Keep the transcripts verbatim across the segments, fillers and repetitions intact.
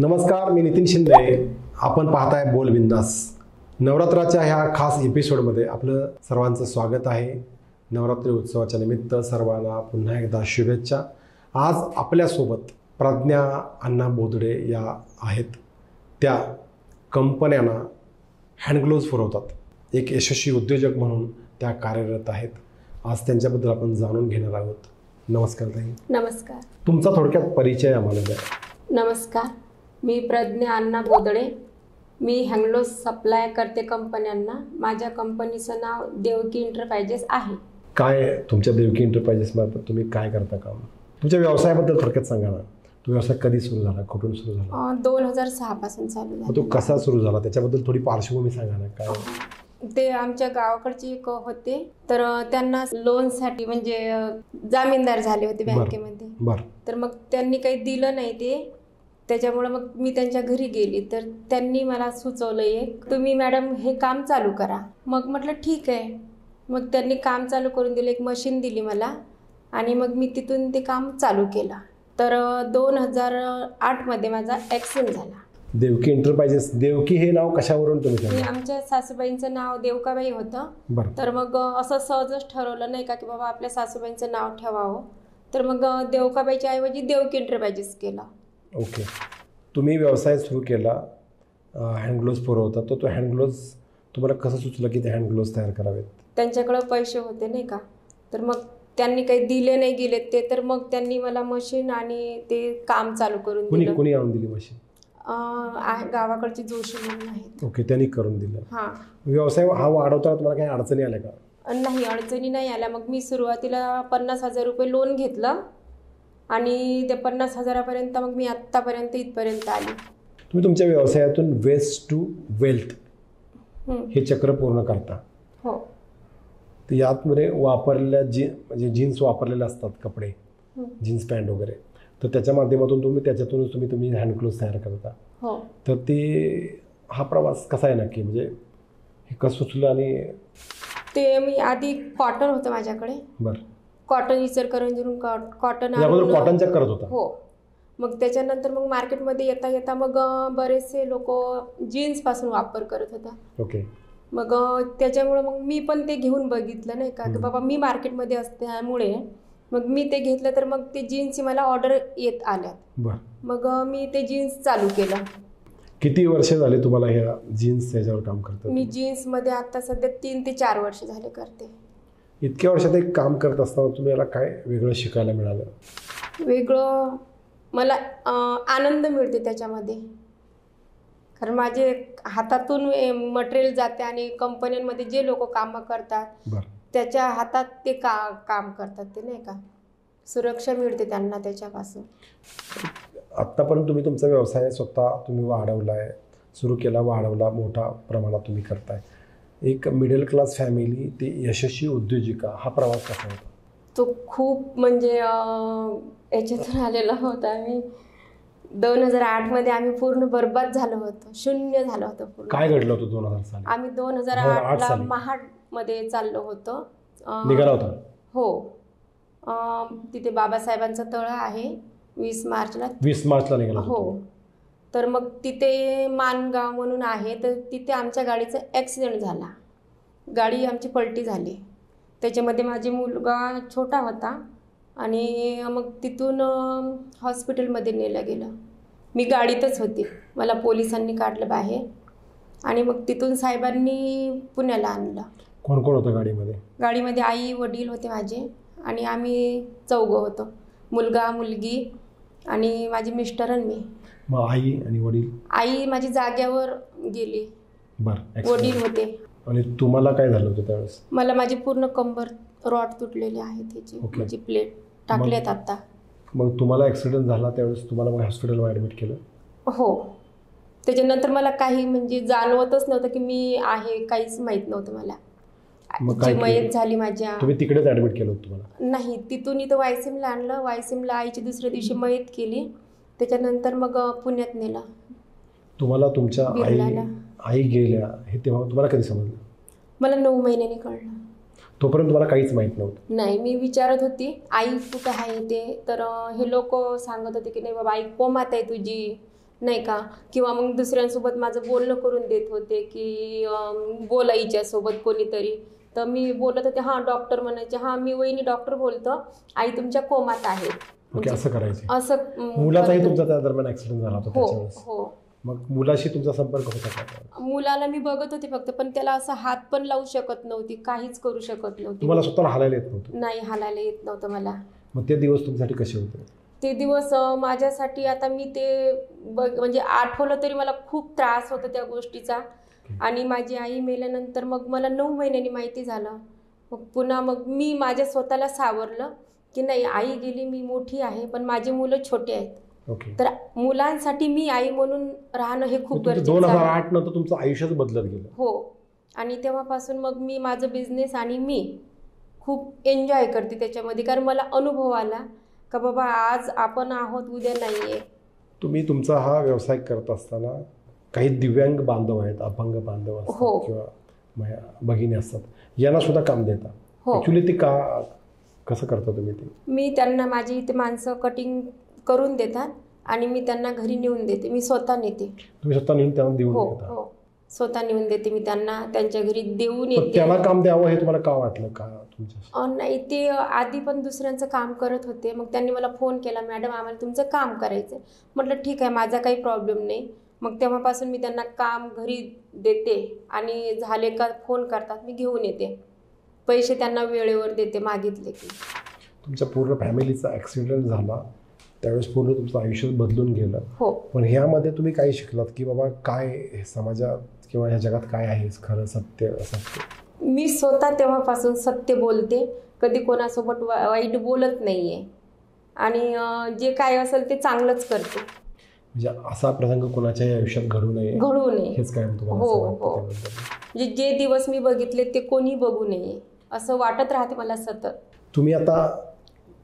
नमस्कार, मी नितीन शिंदे. आपण पाहताय बोल बिंदास. नवरात्राच्या ह्या खास एपिसोडमध्ये आपलं सर्वांचं स्वागत आहे. नवरात्री उत्सवाच्या निमित्त सर्वांना पुन्हा एकदा शुभेच्छा. आज आपल्यासोबत प्रज्ञा अण्णा बोदडे या आहेत. त्या कंपन्यांना हँडग्लोज पुरवतात. एक यशस्वी उद्योजक म्हणून त्या कार्यरत आहेत. आज त्यांच्याबद्दल आपण जाणून घेणार आहोत. नमस्कार ताई. नमस्कार. तुमचा थोडक्यात परिचय आम्हाला द्या. नमस्कार, मी प्रज्ञा अण्णा बोदडे. मी हँडग्लोज सप्लाय करते कंपन्यांना. माझ्या कंपनीचं नाव देवकी एंटरप्राइजेस आहे. काय तुमच्या देवकी एंटरप्राइजेस मार्फत तुम्ही काय करता काम? तुमच्या व्यवसायाबद्दल थोडक्यात सांगा ना. तो व्यवसाय कधी सुरू झाला, कुठून सुरू झाला? दोन हजार सहा पासून चालू झाला. तो कसा सुरू झाला त्याच्याबद्दल थोडी पार्श्वभूमी सांगा ना. काय ते आमच्या गावाकडचे एक होते, तर त्यांना लोनसाठी म्हणजे जामीनदार झाले होते बँकेमध्ये. तर मग त्यांनी काही दिलं नाही ते, त्याच्यामुळे मग मी त्यांच्या घरी गेली. तर त्यांनी मला सुचवलं एक, तुम्ही मॅडम हे काम चालू करा. मग म्हटलं ठीक आहे. मग त्यांनी काम चालू करून दिलं. एक मशीन दिली मला आणि मग मी तिथून ते काम चालू केलं. तर दोन हजार आठमध्ये माझा ॲक्सिडेंट झाला. देवकी एंटरप्राइजेस, देवकी हे नाव कशावरून तुम्ही? आमच्या सासूबाईंचं नाव देवकाबाई होतं. तर मग असं सहजच ठरवलं नाही का की बाबा आपल्या सासूबाईंचं नाव ठेवावं. तर मग देवकाबाईच्या ऐवजी देवकी एंटरप्राइजेस केला. ओके. तुम्ही व्यवसाय सुरू केला, हँडग्लोज पुरवता. तो तो हँडग्लोज तुम्हाला कसं सुचलं की ते हँडग्लोज तयार करावेत? त्यांच्याकडे पैसे होते नाही का, तर मग त्यांनी काही दिले नाही गेले ते. तर मग त्यांनी मला मशीन आणि ते काम चालू करून दिलं. कोणी कोणी आणून दिली मशीन? गावाकडची जोशी म्हणून आहेत. ओके, त्यांनी करून दिलं. हां. व्यवसाय हा वाढवताना तुम्हाला काही अडचणी आल्या का? नाही, अडचणी नाही आल्या. मग मी सुरुवातीला पन्नास हजार रुपये लोन घेतलं आणि त्या पन्नास हजारापर्यंत मग मी आत्तापर्यंत इथपर्यंत आली. तुम्ही तुमच्या व्यवसायातून वेस्ट टू वेल्थ हे चक्र पूर्ण करता. हो. तर यातमध्ये वापरलेल्या जी म्हणजे जीन्स वापरलेले असतात कपडे, जीन्स पॅन्ट वगैरे, तर त्याच्या माध्यमातून तुम्ही त्याच्यातूनच तुम्ही तुम्ही हँडग्लोज तयार करता. हो. तर ते हा प्रवास कसा आहे नक्की, म्हणजे हे कसं सुचलं? आणि ते मी आधी कॉटन होतं माझ्याकडे. बरं. कॉटन इचलकरंजीवरून कॉटन अगोदर कॉटनचा करत होता. हो. मग त्याच्यानंतर मग मार्केटमध्ये येता येता मग बरेचसे लोक जीन्सपासून वापर करत होता. ओके. मग त्याच्यामुळे मग मी पण ते घेऊन बघितलं नाही का की बाबा मी मार्केटमध्ये असल्यामुळे मग मी ते घेतलं. तर मग ते जीन्सची मला ऑर्डर येत आल्यात. बरं. मग मी ते जीन्स चालू केलं. किती वर्ष झाले तुम्हाला ह्या जीन्स त्याच्यावर काम करता? मी जीन्समध्ये आता सध्या तीन ते चार वर्ष झाले करते. इतक्या वर्षात एक काम करत असताना तुम्ही याला काय वेगळं शिकायला मिळालं? वेगळं मला आनंद मिळते त्याच्यामध्ये, कारण माझे हातातून मटेरियल जाते आणि कंपन्यांमध्ये जे लोक कामं करतात त्याच्या हातात ते का काम करतात ते नाही का, सुरक्षा मिळते त्यांना त्याच्यापासून. आत्तापर्यंत तुम्ही तुमचा व्यवसाय स्वतः तुम्ही वाढवला आहे, सुरू केला, वाढवला, मोठ्या प्रमाणात तुम्ही करताय. एक मिडल क्लास फॅमिली ते यशस्वी उद्योजिका हा प्रवास कसा होता? तो खूप म्हणजे याच्यातून आलेला होता. आम्ही दोन हजार आठमध्ये आम्ही पूर्ण बरबाद झालो होतो, शून्य झालं होतं पूर्ण. काय घडलं होतं दोन हजार साली? आम्ही दोन हजार आठला महाडमध्ये चाललो होतो, निघाला होता. हो. तिथे बाबासाहेबांचा तळा आहे. वीस मार्चला वीस मार्चला निघाला. हो. तर मग तिथे मानगाव म्हणून आहे, तर तिथे आमच्या गाडीचा ॲक्सिडेंट झाला. गाडी आमची पलटी झाली. त्याच्यामध्ये माझी मुलगा छोटा होता आणि मग तिथून हॉस्पिटलमध्ये नेलं गेलं. मी गाडीतच होती. मला पोलिसांनी काढलं बाहेर आणि मग तिथून साहेबांनी पुण्याला आणलं. कोण कोण होतं गाडीमध्ये? गाडीमध्ये आई वडील होते माझे आणि आम्ही चौघं होतो, मुलगा मुलगी आणि माझे मिस्टर आणि मी. मग आई आणि वडील? आई माझी जाग्यावर गेली. बरं. वडील होते. आणि तुम्हाला काय झालं होतं त्यावेळेस? मला माझी पूर्ण कंबर रॉड तुटलेली आहे त्याची. ओके. माझी प्लेट टाकल्यात आता. मग तुम्हाला ॲक्सिडेंट झाला त्यावेळेस तुम्हाला मग हॉस्पिटलला ॲडमिट केलं? हो. त्याच्यानंतर मला काही म्हणजे जाणवतच नव्हतं की मी आहे, काहीच माहीत नव्हतं मला. मयत झाली माझ्या. तुम्ही तिकडेच ॲडमिट केलं होतं तुम्हाला? नाही, तिथून इथं वायसीमला आणलं. वायसीमला आईची दुसऱ्या दिवशी मयत केली. त्याच्यानंतर मग पुण्यात नेला. तुम्हाला तुमच्या आई आई गेल्या हे तेव्हा तुम्हाला कधी समजलं? मला नऊ महिन्यांनी कळलं. तोपर्यंत तुम्हाला काहीच माहीत नव्हतं? नाही. मी विचारत होती आई कुठं आहे ते, तर हे लोक सांगत होते की नाही बाबा आई कोमात आहे तुझी, नाही का, किंवा मग दुसऱ्यांसोबत माझं बोलणं करून देत होते की बोला हिच्यासोबत कोणीतरी, तर मी बोलत होते हां डॉक्टर म्हणायचे, हां मी वहिनी डॉक्टर बोलतो, आई तुमच्या कोमात आहे, ओके असं करायचं. असं मुलाचाही तुमचा त्या दरम्यान ऍक्सिडेंट झाला होता त्याच्यावेळेस. हो हो. मग मुलाशी तुमचा संपर्क होता का? मुलाला मी बघत होते फक्त, पण त्याला असं हात पण लावू शकत नव्हती, काहीच करू शकत नव्हती. तुम्हाला स्वतःला हालायला येत नव्हतं? नाही हालायला येत नव्हतं मला. मग ते दिवस तुमच्यासाठी कसे होते? ते दिवस माझ्यासाठी आता मी ते म्हणजे आठवलं तरी मला खूप त्रास होता त्या गोष्टीचा. आणि माझी आई मेल्यानंतर मग मला नऊ महिन्यांनी माहिती झालं. मग पुन्हा मग मी माझ्या स्वतःला सावरलं की नाही, आई गेली, मी मोठी आहे, पण माझे मुलं छोटे आहेत. Okay. तर मुलांसाठी मी आई म्हणून राहणं हे खूप गरजेचं आहे. दोन हजार आठ नंतर तुमचं आयुष्यच बदलत गेलं. हो. आणि तेव्हापासून मग मी माझं बिझनेस आणि मी खूप एन्जॉय करते त्याच्यामध्ये, कारण मला अनुभव आला का बाबा आज आपण आहोत उद्या नाही आहे. तुम्ही तुमचा हा व्यवसाय करत असताना काही दिव्यांग बांधव आहेत, अपंग बांधव असतात हो, किंवा भगिनी असतात, यांना सुद्धा काम देता. ॲक्च्युली ते का कसं करता तुम्ही ते? मी त्यांना माझी इथे माणसं कटिंग करून देतात आणि मी त्यांना घरी नेऊन देते, मी स्वतः नेते. तुम्ही स्वतः नेऊन त्यांना देऊन देता? हो, स्वतः नेऊन देते मी त्यांना, त्यांच्या घरी देऊन येते. त्यांना काम द्यावं हे तुम्हाला का वाटलं का तुमच्या? नाही, ते आधी पण दुसऱ्यांचं काम करत होते. मग त्यांनी मला फोन केला, मॅडम आम्हाला तुमचं काम करायचं आहे. म्हटलं ठीक आहे, माझा काही प्रॉब्लेम नाही. मग तेव्हापासून मी त्यांना काम घरी देते आणि झाले का फोन करतात, मी घेऊन येते, पैसे त्यांना वेळेवर देते मागितले की. तुमच्या पूर्ण फॅमिलीचा ॲक्सिडेंट झाला त्यावेळेस पूर्ण तुमचं आयुष्य बदलून गेलं. हो. पण ह्यामध्ये तुम्ही काय शिकलात की बाबा काय समाजात किंवा ह्या जगात काय आहे खरं सत्य? असं मी स्वतः तेव्हापासून सत्य बोलते, कधी कोणासोबत वाईट बोलत नाही आहे, आणि जे काय असेल ते चांगलंच करते. म्हणजे असा प्रसंग कोणाच्याही आयुष्यात घडू नये घडू नये हेच काय तुम्हाला? हो हो. म्हणजे जे दिवस मी बघितले ते कोणी बघू नये असं वाटत राहते मला सतत. तुम्ही आता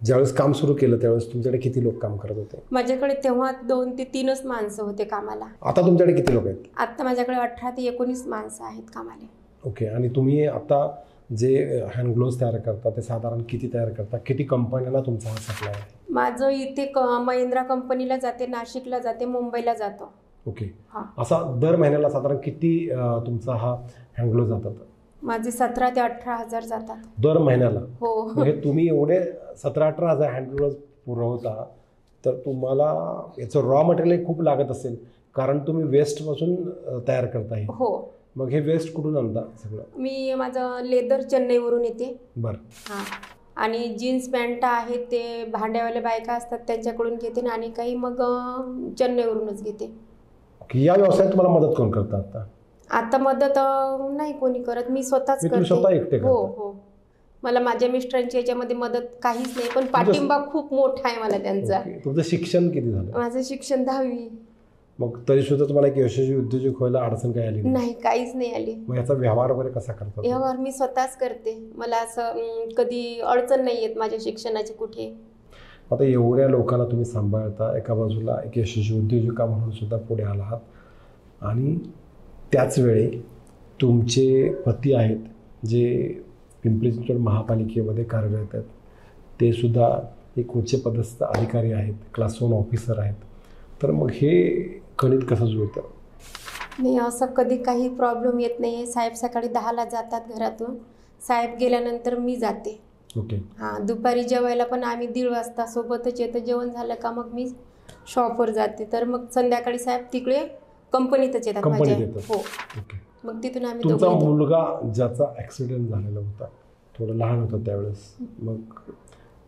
ज्यावेळेस काम सुरू केलं त्यावेळेस तुमच्याकडे किती लोक काम करत होते? माझ्याकडे तेव्हा दोन ते तीनच माणसं होते कामाला. आता तुमच्याकडे किती लोक आहेत? आता माझ्याकडे अठरा ते एकोणीस माणसं आहेत कामाला. ओके. आणि तुम्ही आता जे हँड ग्लोव्ज तयार करता ते साधारण किती तयार करता? किती कंपन्यांना तुमचा हा सप्लाय आहे? माझं इथे महिंद्रा कंपनीला जाते, नाशिकला जाते, मुंबईला जातो. ओके. असा दर महिन्याला साधारण किती तुमचा हा हँड ग्लोव्ज जातात? माझे सतरा ते अठरा हजार जातात दर महिन्याला. हो. म्हणजे तुम्ही एवढे सतरा अठरा हजार हँड ग्लोव्ज पुरवता, तर तुम्हाला याचं रॉ मटेरियल खूप लागत असेल, कारण तुम्ही वेस्टपासून तयार करता हे. हो. मग हे वेस्ट कुठून आणता सगळं? मी माझं लेदर चेन्नईवरून येते. बरं. हां. आणि जीन्स पॅन्ट आहे ते भांड्यावाले बायका असतात त्यांच्याकडून घेते, आणि काही मग चेन्नईवरूनच घेते. या व्यवसायात तुम्हाला मदत कोण करतं आता? आता मदत नाही कोणी करत, मी स्वतःच करते. स्वतः एकटे? हो हो. मला माझ्या मिस्टरांची याच्यामध्ये मदत काहीच नाही, पण पाठिंबा खूप मोठा आहे मला त्यांचा. तुझं शिक्षण किती झालं? माझं शिक्षण दहावी. मग तरी सुद्धा तुम्हाला एक यशस्वी उद्योजक व्हायला अडचण काय आली? नाही, काहीच नाही आली. मग याचा व्यवहार वगैरे कसा करता? व्यवहार मी स्वतःच करते, मला असं कधी अडचण नाही येत माझ्या शिक्षणाची कुठे. आता एवढ्या लोकांना तुम्ही सांभाळता, एका बाजूला एक यशस्वी उद्योजका म्हणून सुद्धा पुढे आला आहात, आणि त्याच वेळी तुमचे पती आहेत जे पिंपरी चिंचवड महापालिकेमध्ये कार्यरत आहेत, ते सुद्धा एक उच्चपदस्थ अधिकारी आहेत, क्लास वन ऑफिसर आहेत, तर मग हे गणित कसं जुळतं? नाही, असं कधी काही प्रॉब्लेम येत नाही आहे. साहेब सकाळी दहाला जातात घरातून, साहेब गेल्यानंतर मी जाते. ओके. हां. दुपारी जेवायला पण आम्ही दीड वाजता सोबतच येतं, जेवण झालं का मग मी शॉपवर जाते, तर मग संध्याकाळी साहेब तिकडे कंपनीतच येतात माझ्या. हो. ओके. मग तिथून आम्ही दोघं. तुमचा मुलगा ज्याचा ॲक्सिडेंट झालेला होता थोडं लहान होता त्यावेळेस, मग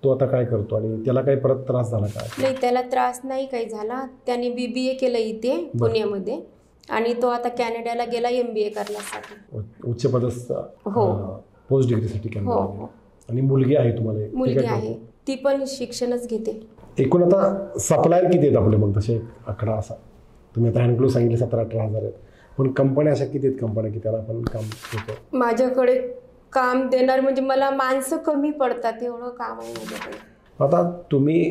तो आता काय करतो आणि त्याला काही परत त्रास झाला का? नाही, त्याला त्रास नाही काही झाला. त्याने बी बी ए केलं इथे पुण्यामध्ये, आणि तो आता कॅनडाला गेला एम बी ए करण्यासाठी, उच्चपदस्थ पोस्ट डिग्रीसाठी कॅनडाला. आणि मुलगी आहे तुम्हाला? मुलगी आहे, ती पण शिक्षणच घेते. एकूण आता सप्लायर किती आहेत आपले मग तसे आकडा असा? तुम्ही आता हँड ग्लोव्ज सांगितले सतरा अठरा हजार आहेत, पण कंपन्या अशा किती आहेत कंपन्या की त्याला आपण काम देतो? माझ्याकडे काम देणार म्हणजे मला माणसं कमी पडतात, एवढं काम आहे माझ्याकडे. आता तुम्ही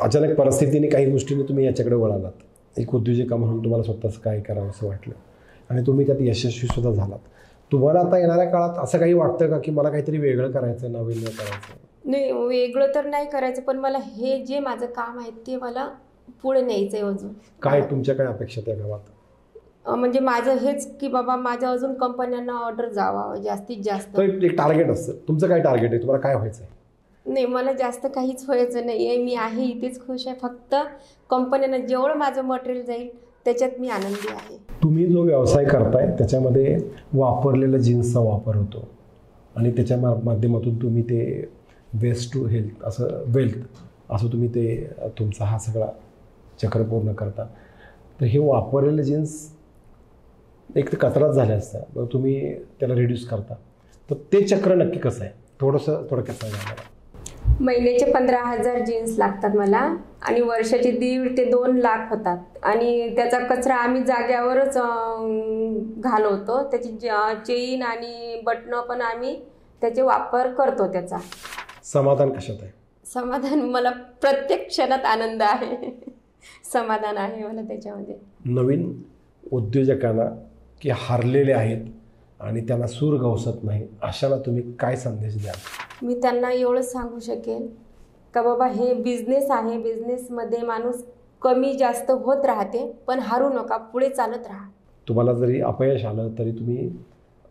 अचानक परिस्थितीने काही गोष्टीने तुम्ही याच्याकडे वळालात, एक उद्योजक म्हणून तुम्हाला स्वतःच काय करावं असं वाटलं, आणि तुम्ही त्यात यशस्वीसुद्धा झालात. तुम्हाला आता येणाऱ्या काळात असं काही वाटतं का की मला काहीतरी वेगळं करायचं, नवीन करायचं? नाही, वेगळं तर नाही करायचं, पण मला हे जे माझं काम आहे ते मला पुढे न्यायचं आहे अजून. काय तुमच्या काय अपेक्षा त्या गावात? म्हणजे माझं हेच की बाबा माझ्या अजून कंपन्यांना ऑर्डर जावा जास्तीत जास्त. एक टार्गेट असतं तुमचं, काय टार्गेट आहे, तुम्हाला काय व्हायचं आहे? नाही मला जास्त काहीच व्हायचं नाही आहे, मी आहे इथेच खुश आहे. फक्त कंपन्यांना जेवढं माझं मटेरियल जाईल त्याच्यात मी आनंदी आहे. तुम्ही जो व्यवसाय करताय त्याच्यामध्ये वापरलेला जीन्सचा वापर होतो आणि त्याच्या माध्यमातून तुम्ही ते वेस्ट टू हेल्थ असं वेल्थ असं तुम्ही ते तुमचा हा सगळा चक्र पूर्ण करता. तर हे वापरलेले जीन्स एक तर कचराच झाले असतात, तुम्ही त्याला रिड्यूस करता, तर ते चक्र नक्की कसं आहे थोडंसं थोडक्यात सांगा. महिन्याचे पंधरा हजार जीन्स लागतात मला आणि वर्षाचे दीड ते दोन लाख होतात आणि त्याचा कचरा आम्ही जाग्यावरच घालवतो. त्याची चेन आणि बटणं पण आम्ही त्याचे वापर करतो. त्याचा समाधान कशात आहे? समाधान मला प्रत्येक क्षणात आनंद आहे, समाधान आहे मला त्याच्यामध्ये. नवीन उद्योजकांना की हरलेले आहेत आणि त्यांना सूर गवसत नाही अशाला तुम्ही काय संदेश द्याल? मी त्यांना एवढं सांगू शकेन का बाबा हे बिझनेस आहे, बिझनेसमध्ये माणूस कमी जास्त होत राहते पण हारू नका, पुढे चालत राहा. तुम्हाला जरी अपयश आलं तरी तुम्ही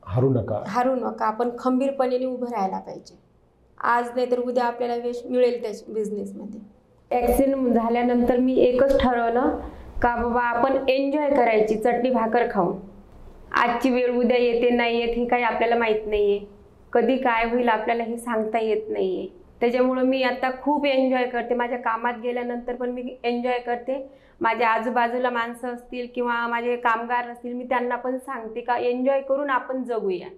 हारू नका, हारू नका, आपण खंबीरपणे उभं राहायला पाहिजे. आज नाही तर उद्या आपल्याला यश मिळेल त्या बिझनेसमध्ये. ॲक्सिडेंट झाल्यानंतर मी एकच ठरवलं का बाबा आपण एन्जॉय करायची, चटणी भाकर खाऊन. आजची वेळ उद्या येते नाही येत हे काही आपल्याला माहीत नाही आहे, कधी काय होईल आपल्याला हे सांगता येत नाही आहे. त्याच्यामुळं मी आता खूप एन्जॉय करते. माझ्या कामात गेल्यानंतर पण मी एन्जॉय करते. माझ्या आजूबाजूला माणसं असतील किंवा माझे कामगार असतील मी त्यांना पण सांगते का एन्जॉय करून आपण जगूया.